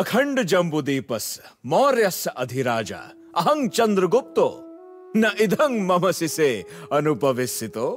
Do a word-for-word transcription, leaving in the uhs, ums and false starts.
अखंड जंबुदीपस्य मौर्यस्य अधिराजा अहं चंद्रगुप्तो न इदं मम शिसे अनुपविष्यतो।